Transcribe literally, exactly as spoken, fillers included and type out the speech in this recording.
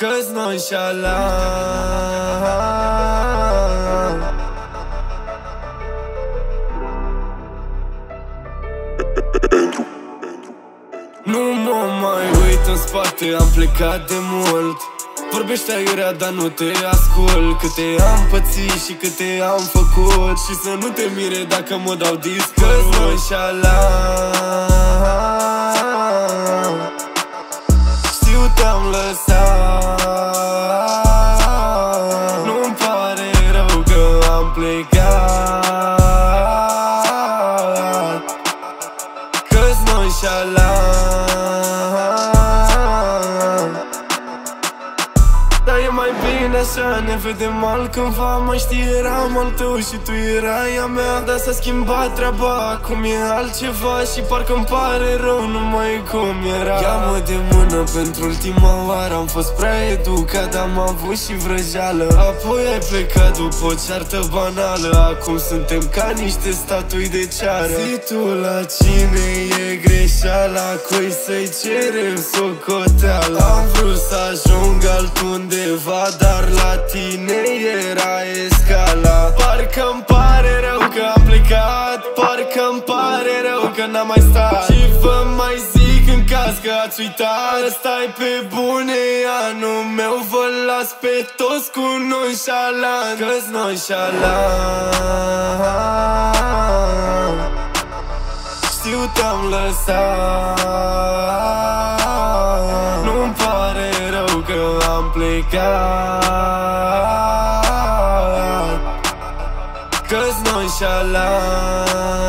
că-s nonșalant. Nu mă mai uit în spate, am plecat de mult. Vorbește aiurea, dar nu te ascult. Câte am pățit și câte am făcut, și să nu te mire dacă mă dau disc, că-s nonșalant. Știu, te-am lăsat, nu-mi pare rău că am plecat, că-s nonșalant. Dar e mai bine așa, ne vedem altcândva. Mai știi, eram al tău și tu erai a mea, dar s-a schimbat treaba, acum e altceva și parcă-mi pare rău, nu mai e cum era. Ia-mă de mână, pentru ultima oară. Am fost prea educat, am avut și vrăjeală. Apoi ai plecat după o ceartă banală. Acum suntem ca niște statui de ceară. Zi tu la cine e greșeala, cui să-i cerem socoteala. Am vrut să ajung altundeva, dar la tine era escala. Parcă-mi pare rău că am plecat, parcă-mi pare rău că n-am mai stat. Și vă mai zic în caz că ați uitat, stai pe bune, anul meu vă las pe toți cu nonșalant, că-s nonșalant. Știu, te-am lăsat, nu-mi pare rău că am plecat, că-s nonșalant.